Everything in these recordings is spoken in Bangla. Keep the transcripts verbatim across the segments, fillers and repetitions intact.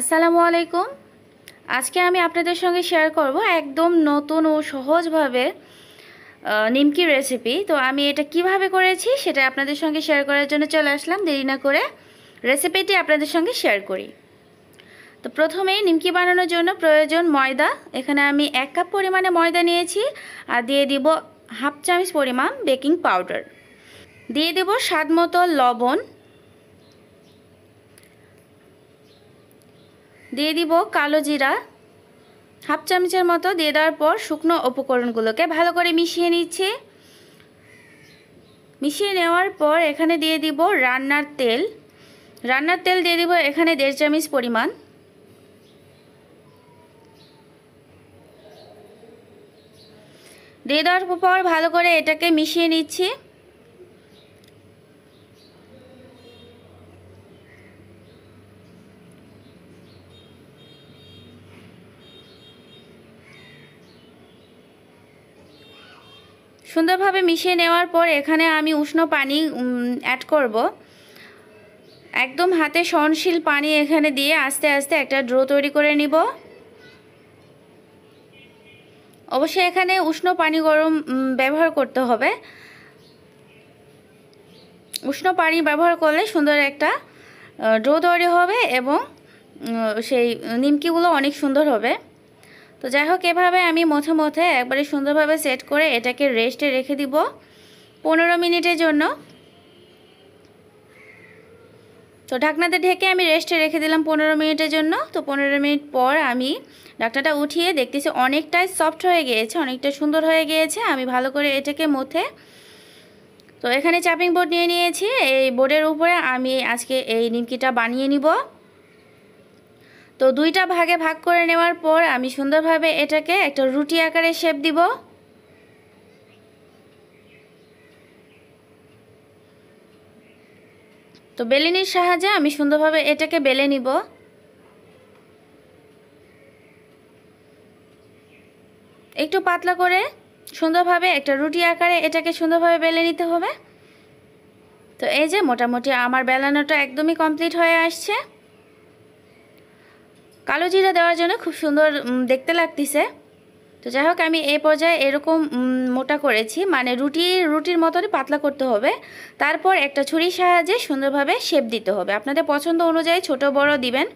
আসসালামু আলাইকুম। আজকে আমি আপনাদের সঙ্গে শেয়ার করব একদম নতুন ও সহজভাবে নিমকি রেসিপি। তো আমি এটা কিভাবে করেছি সেটা আপনাদের সঙ্গে শেয়ার করার জন্য চলে আসলাম। দেরি না করে রেসিপিটি আপনাদের সঙ্গে শেয়ার করি। তো প্রথমেই নিমকি বানানোর জন্য প্রয়োজন ময়দা। এখানে আমি এক কাপ পরিমাণে ময়দা নিয়েছি আর দিয়ে দিব হাফ চামচ পরিমাণ বেকিং পাউডার, দিয়ে দেব স্বাদ মতো লবণ, দিয়ে দিব কালো জিরা হাফ চামচের মতো। দিয়ে দেওয়ার পর শুকনো উপকরণগুলোকে ভালো করে মিশিয়ে নিচ্ছি। মিশিয়ে নেওয়ার পর এখানে দিয়ে দিব রান্নার তেল। রান্নার তেল দিয়ে দিব এখানে দেড় চামচ পরিমাণ। দিয়ে দেওয়ার পর ভালো করে এটাকে মিশিয়ে নিচ্ছি। সুন্দরভাবে মিশিয়ে নেওয়ার পর এখানে আমি উষ্ণ পানি অ্যাড করব। একদম হাতে সহনশীল পানি এখানে দিয়ে আস্তে আস্তে একটা ড্রো তৈরি করে নিব। অবশ্যই এখানে উষ্ণ পানি গরম ব্যবহার করতে হবে। উষ্ণ পানি ব্যবহার করলে সুন্দর একটা ড্রো তৈরি হবে এবং সেই নিমকিগুলো অনেক সুন্দর হবে। তো যাই হোক, এভাবে আমি মথে মথে একবারে সুন্দরভাবে সেট করে এটাকে রেস্টে রেখে দিব পনেরো মিনিটের জন্য। তো ঢাকনাতে ঢেকে আমি রেস্টে রেখে দিলাম পনেরো মিনিটের জন্য। তো পনেরো মিনিট পর আমি ঢাকনাটা উঠিয়ে দেখতেছি অনেকটাই সফট হয়ে গিয়েছে, অনেকটা সুন্দর হয়ে গিয়েছে। আমি ভালো করে এটাকে মথে তো এখানে চাপিং বোর্ড নিয়ে নিয়েছি। এই বোর্ডের উপরে আমি আজকে এই নিমকিটা বানিয়ে নিব। তো দুইটা ভাগে ভাগ করে নেওয়ার পর আমি সুন্দরভাবে এটাকে একটা রুটি আকারে শেপ দিব। তো বেলিনির সাহায্যে আমি সুন্দরভাবে এটাকে বেলে নিব। একটু পাতলা করে সুন্দরভাবে একটা রুটি আকারে এটাকে সুন্দরভাবে বেলে নিতে হবে। তো এই যে মোটামুটি আমার বেলানোটা একদমই কমপ্লিট হয়ে আসছে। কালো জিরা দেওয়ার জন্য খুব সুন্দর দেখতে লাগতেছে। তো যাই হোক, আমি এই পর্যায়ে এরকম মোটা করেছি, মানে রুটি রুটির মতনই পাতলা করতে হবে। তারপর একটা ছুরির সাহায্যে সুন্দরভাবে শেপ দিতে হবে। আপনাদের পছন্দ অনুযায়ী ছোট বড় দিবেন।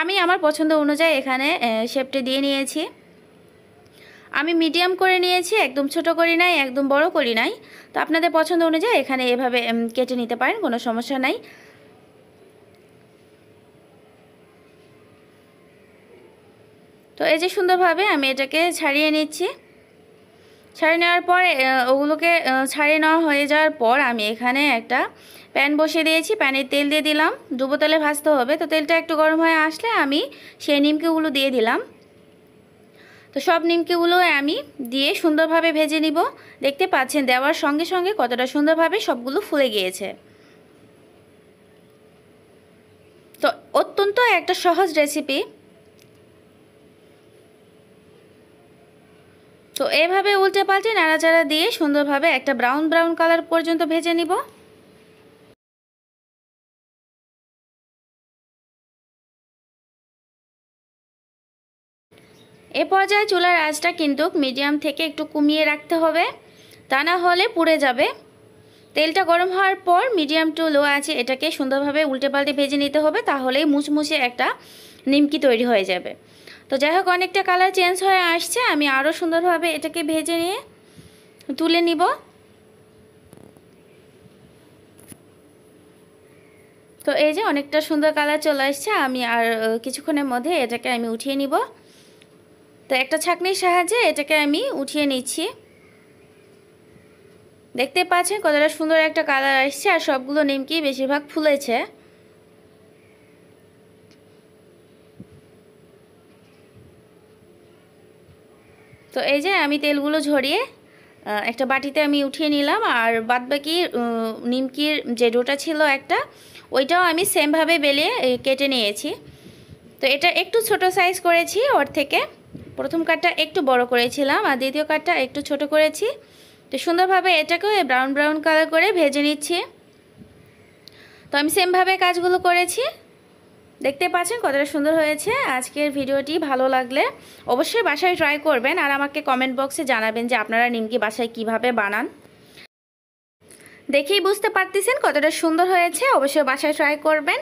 আমি আমার পছন্দ অনুযায়ী এখানে শেপটি দিয়ে নিয়েছি। আমি মিডিয়াম করে নিয়েছি, একদম ছোট করি নাই, একদম বড় করি নাই। তো আপনাদের পছন্দ অনুযায়ী এখানে এভাবে কেটে নিতে পারেন, কোনো সমস্যা নাই। তো এই যে সুন্দরভাবে আমি এটাকে ছাড়িয়ে নিচ্ছি। ছাড়িয়ে নেওয়ার পর ওগুলোকে ছাড়িয়ে নেওয়া হয়ে যাওয়ার পর আমি এখানে একটা প্যান বসিয়ে দিয়েছি। প্যানে তেল দিয়ে দিলাম, ডুবো তেলে ভাজতে হবে। তো তেলটা একটু গরম হয়ে আসলে আমি সেই নিমকিগুলো দিয়ে দিলাম। তো সব নিমকিগুলো আমি দিয়ে সুন্দরভাবে ভেজে নিব। দেখতে পাচ্ছেন দেওয়ার সঙ্গে সঙ্গে কতটা সুন্দরভাবে সবগুলো ফুলে গিয়েছে। তো অত্যন্ত একটা সহজ রেসিপি। তো এভাবে উল্টে পাল্টে নাড়াচাড়া দিয়ে সুন্দরভাবে একটা ব্রাউন ব্রাউন কালার পর্যন্ত ভেজে নিব। এ পর্যায়ে চুলার আঁচটা কিন্তু মিডিয়াম থেকে একটু কমিয়ে রাখতে হবে, তা না হলে পুড়ে যাবে। তেলটা গরম হওয়ার পর মিডিয়াম টু লো আছে এটাকে সুন্দরভাবে উল্টে পাল্টে ভেজে নিতে হবে, তাহলেই মুচমুচে একটা নিমকি তৈরি হয়ে যাবে। তো যাই হোক, অনেকটা কালার চেঞ্জ হয়ে আসছে। আমি আরও সুন্দরভাবে এটাকে ভেজে নিয়ে তুলে নিব। তো এই যে অনেকটা সুন্দর কালার চলে আসছে। আমি আর কিছুক্ষণের মধ্যে এটাকে আমি উঠিয়ে নিব। তো একটা ছাঁকনির সাহায্যে এটাকে আমি উঠিয়ে নিচ্ছি। দেখতে পাচ্ছেন কতটা সুন্দর একটা কালার আসছে, আর সবগুলো নিমকি বেশিরভাগ ফুলেছে। তো এই যে আমি তেলগুলো ঝরিয়ে একটা বাটিতে আমি উঠিয়ে নিলাম। আর বাদবাকি নিমকির যে ডোটা ছিল একটা, ওইটাও আমি সেমভাবে বেলে কেটে নিয়েছি। তো এটা একটু ছোট সাইজ করেছি ওর থেকে। প্রথম কাটটা একটু বড় করেছিলাম আর দ্বিতীয় কাটটা একটু ছোট করেছি। তো সুন্দরভাবে এটাকেও ব্রাউন ব্রাউন কালার করে ভেজে নিচ্ছি। তো আমি সেমভাবে কাজগুলো করেছি। দেখতে পাচ্ছেন কতটা সুন্দর হয়েছে। আজকের ভিডিওটি ভালো লাগলে অবশ্যই বাসায় ট্রাই করবেন আর আমাকে কমেন্ট বক্সে জানাবেন যে আপনারা নিমকি বাসায় কিভাবে বানান। দেখেই বুঝতে পারতেছেন কতটা সুন্দর হয়েছে, অবশ্যই বাসায় ট্রাই করবেন।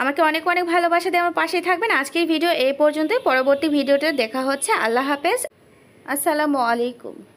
আমাকে অনেক অনেক ভালোবাসা দিয়ে আমার পাশেই থাকবেন। আজকের ভিডিও এই পর্যন্তই, পরবর্তী ভিডিওতে দেখা হচ্ছে। আল্লাহ হাফেজ, আসসালামু আলাইকুম।